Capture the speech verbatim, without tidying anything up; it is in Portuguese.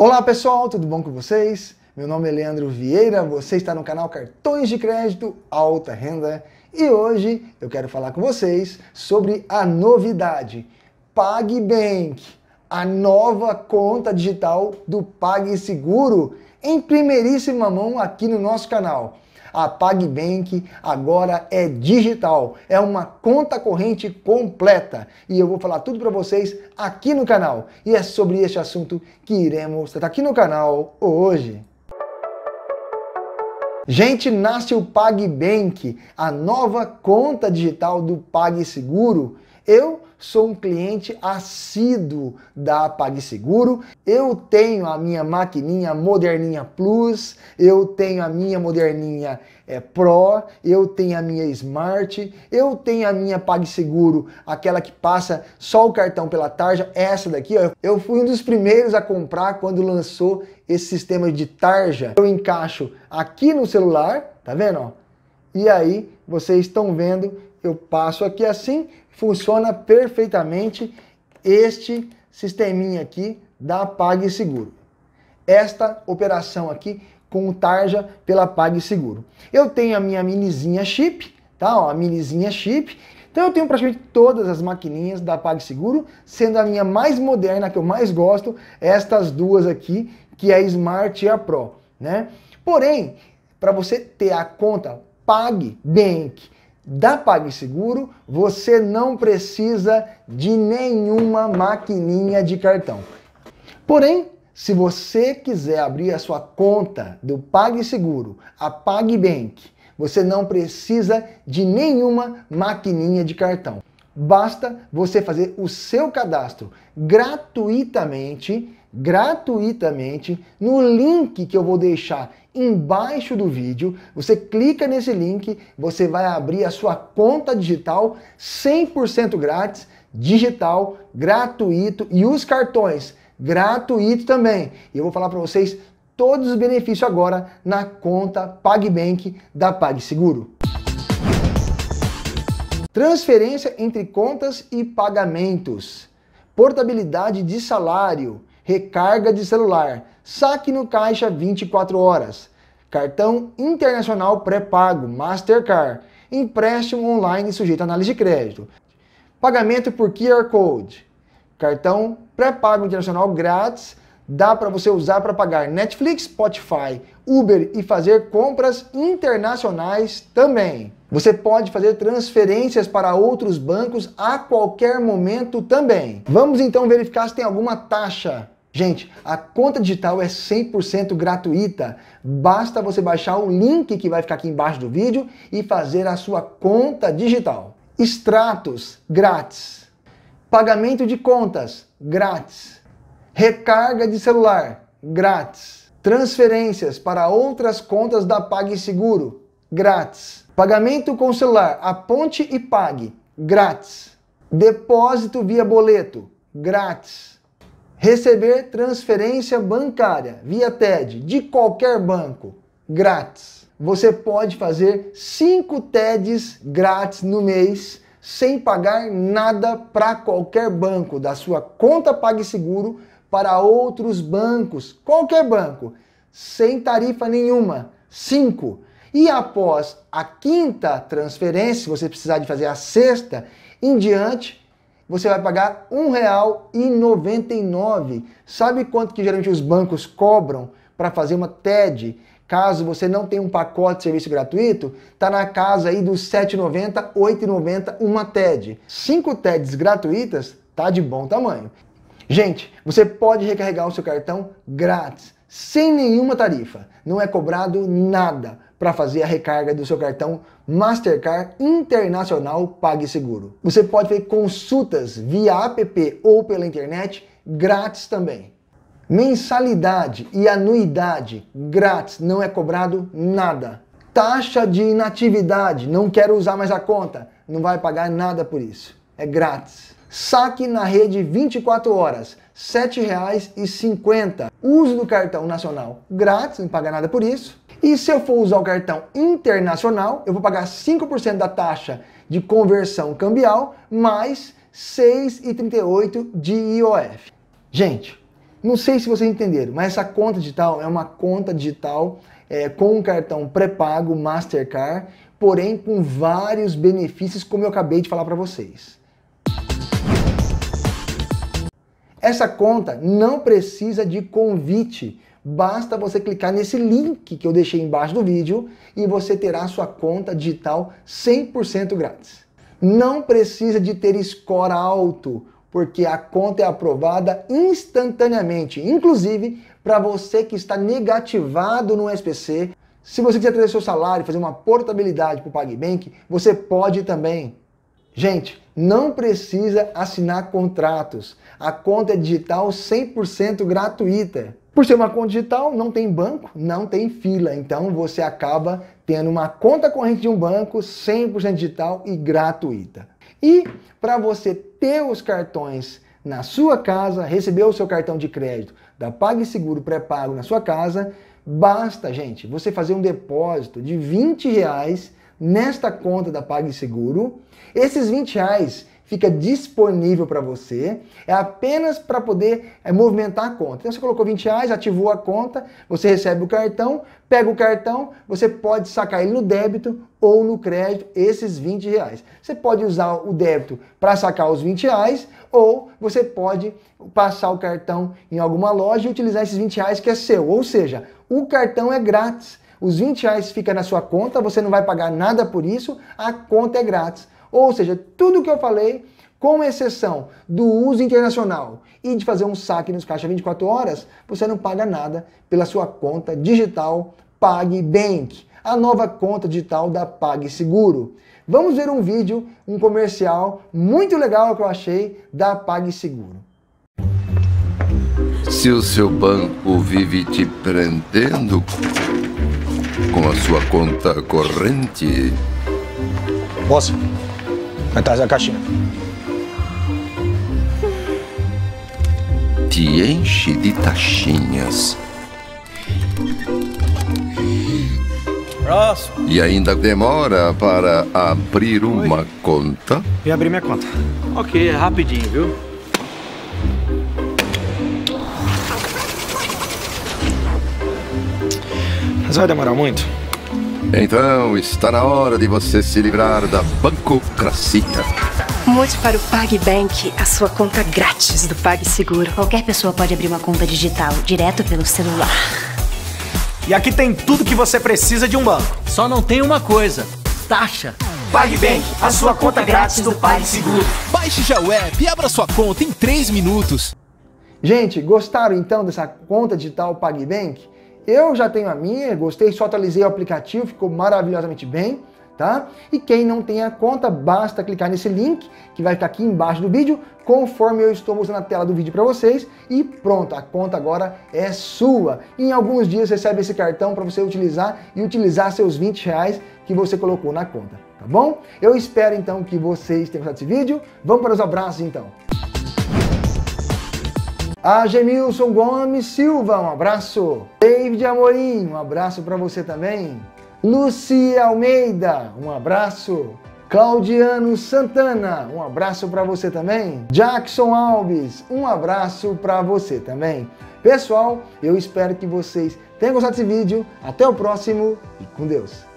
Olá pessoal, tudo bom com vocês? Meu nome é Leandro Vieira, você está no canal Cartões de Crédito Alta Renda e hoje eu quero falar com vocês sobre a novidade PagBank, a nova conta digital do PagSeguro, em primeiríssima mão aqui no nosso canal. A PagBank agora é digital, é uma conta corrente completa e eu vou falar tudo para vocês aqui no canal. E é sobre este assunto que iremos tratar aqui no canal hoje. Gente, nasce o PagBank, a nova conta digital do PagSeguro. Eu sou um cliente assíduo da PagSeguro, eu tenho a minha maquininha Moderninha Plus, eu tenho a minha Moderninha é, Pro, eu tenho a minha Smart, eu tenho a minha PagSeguro, aquela que passa só o cartão pela tarja, essa daqui, ó, eu fui um dos primeiros a comprar quando lançou esse sistema de tarja. Eu encaixo aqui no celular, tá vendo? Ó? E aí, vocês estão vendo, eu passo aqui assim, funciona perfeitamente este sisteminha aqui da PagSeguro. Esta operação aqui com tarja pela PagSeguro. Eu tenho a minha Minizinha chip, tá? Ó, a Minizinha chip. Então eu tenho praticamente todas as maquininhas da PagSeguro, sendo a minha mais moderna, que eu mais gosto, estas duas aqui, que é a Smart e a Pro, né? Porém, para você ter a conta PagBank da PagSeguro, você não precisa de nenhuma maquininha de cartão. Porém, se você quiser abrir a sua conta do PagSeguro, a PagBank, você não precisa de nenhuma maquininha de cartão. Basta você fazer o seu cadastro gratuitamente, gratuitamente, no link que eu vou deixar embaixo do vídeo. Você clica nesse link, você vai abrir a sua conta digital cem por cento grátis, digital, gratuito, e os cartões gratuito também. E eu vou falar para vocês todos os benefícios agora na conta PagBank da PagSeguro. Transferência entre contas e pagamentos, portabilidade de salário, recarga de celular, saque no caixa vinte e quatro horas, cartão internacional pré-pago, Mastercard, empréstimo online sujeito a análise de crédito, pagamento por Q R Code, cartão pré-pago internacional grátis, dá para você usar para pagar Netflix, Spotify, Uber e fazer compras internacionais também. Você pode fazer transferências para outros bancos a qualquer momento também. Vamos então verificar se tem alguma taxa. Gente, a conta digital é cem por cento gratuita. Basta você baixar o link que vai ficar aqui embaixo do vídeo e fazer a sua conta digital. Extratos grátis. Pagamento de contas grátis. Recarga de celular grátis. Transferências para outras contas da PagSeguro grátis. Pagamento com celular, aponte e pague, grátis. Depósito via boleto, grátis. Receber transferência bancária via T E D de qualquer banco, grátis. Você pode fazer cinco T E Ds grátis no mês, sem pagar nada para qualquer banco, da sua conta PagSeguro para outros bancos, qualquer banco, sem tarifa nenhuma, cinco. E após a quinta transferência, se você precisar de fazer a sexta em diante, você vai pagar um real e noventa e nove centavos. Sabe quanto que geralmente os bancos cobram para fazer uma T E D? Caso você não tenha um pacote de serviço gratuito, está na casa aí dos sete reais e noventa centavos, oito reais e noventa centavos uma T E D. cinco T E Ds gratuitas, tá de bom tamanho. Gente, você pode recarregar o seu cartão grátis, sem nenhuma tarifa. Não é cobrado nada para fazer a recarga do seu cartão Mastercard Internacional PagSeguro. Você pode fazer consultas via app ou pela internet grátis também. Mensalidade e anuidade grátis, não é cobrado nada. Taxa de inatividade, não quero usar mais a conta, não vai pagar nada por isso, é grátis. Saque na rede vinte e quatro horas, sete reais e cinquenta centavos. Uso do cartão nacional grátis, não paga nada por isso. E se eu for usar o cartão internacional, eu vou pagar cinco por cento da taxa de conversão cambial, mais seis reais e trinta e oito centavos de I O F. Gente, Não sei se vocês entenderam, mas essa conta digital é uma conta digital é, com um cartão pré-pago Mastercard, porém com vários benefícios, como eu acabei de falar para vocês. Essa conta não precisa de convite, basta você clicar nesse link que eu deixei embaixo do vídeo e você terá a sua conta digital cem por cento grátis. Não precisa de ter score alto, porque a conta é aprovada instantaneamente, inclusive para você que está negativado no S P C. Se você quiser trazer seu salário e fazer uma portabilidade para o PagBank, você pode também. Gente, não precisa assinar contratos. A conta é digital cem por cento gratuita. Por ser uma conta digital, não tem banco, não tem fila. Então você acaba tendo uma conta corrente de um banco cem por cento digital e gratuita. E para você ter os cartões na sua casa, receber o seu cartão de crédito da PagSeguro pré-pago na sua casa, basta, gente, você fazer um depósito de vinte reais nesta conta da PagSeguro. Esses vinte reais fica disponível para você, é apenas para poder é, movimentar a conta. Então você colocou vinte reais, ativou a conta, você recebe o cartão, pega o cartão, você pode sacar ele no débito ou no crédito, esses vinte reais. Você pode usar o débito para sacar os vinte reais ou você pode passar o cartão em alguma loja e utilizar esses vinte reais que é seu. Ou seja, o cartão é grátis, os vinte reais fica na sua conta, você não vai pagar nada por isso, a conta é grátis. Ou seja, tudo que eu falei, com exceção do uso internacional e de fazer um saque nos caixas vinte e quatro horas, você não paga nada pela sua conta digital PagBank, a nova conta digital da PagSeguro. Vamos ver um vídeo, um comercial muito legal que eu achei da PagSeguro. Se o seu banco vive te prendendo com a sua conta corrente... Posso? Vai trazer a caixinha. Te enche de taxinhas. Próximo. E ainda demora para abrir uma Oi. conta. E abrir minha conta. Ok, é rapidinho, viu? Mas vai demorar muito? Então, está na hora de você se livrar da bancocracia. Mude para o PagBank, a sua conta grátis do PagSeguro. Qualquer pessoa pode abrir uma conta digital, direto pelo celular. E aqui tem tudo que você precisa de um banco. Só não tem uma coisa, taxa. PagBank, a sua conta grátis do PagSeguro. Baixe já o app e abra sua conta em três minutos. Gente, gostaram então dessa conta digital PagBank? Eu já tenho a minha, gostei, só atualizei o aplicativo, ficou maravilhosamente bem, tá? E quem não tem a conta, basta clicar nesse link, que vai ficar aqui embaixo do vídeo, conforme eu estou mostrando na tela do vídeo para vocês, e pronto, a conta agora é sua. Em alguns dias você recebe esse cartão para você utilizar e utilizar seus vinte reais que você colocou na conta, tá bom? Eu espero então que vocês tenham gostado desse vídeo, vamos para os abraços então. A Gemilson Gomes Silva, um abraço. David Amorim, um abraço para você também. Lucy Almeida, um abraço. Claudiano Santana, um abraço para você também. Jackson Alves, um abraço para você também. Pessoal, eu espero que vocês tenham gostado desse vídeo. Até o próximo e com Deus.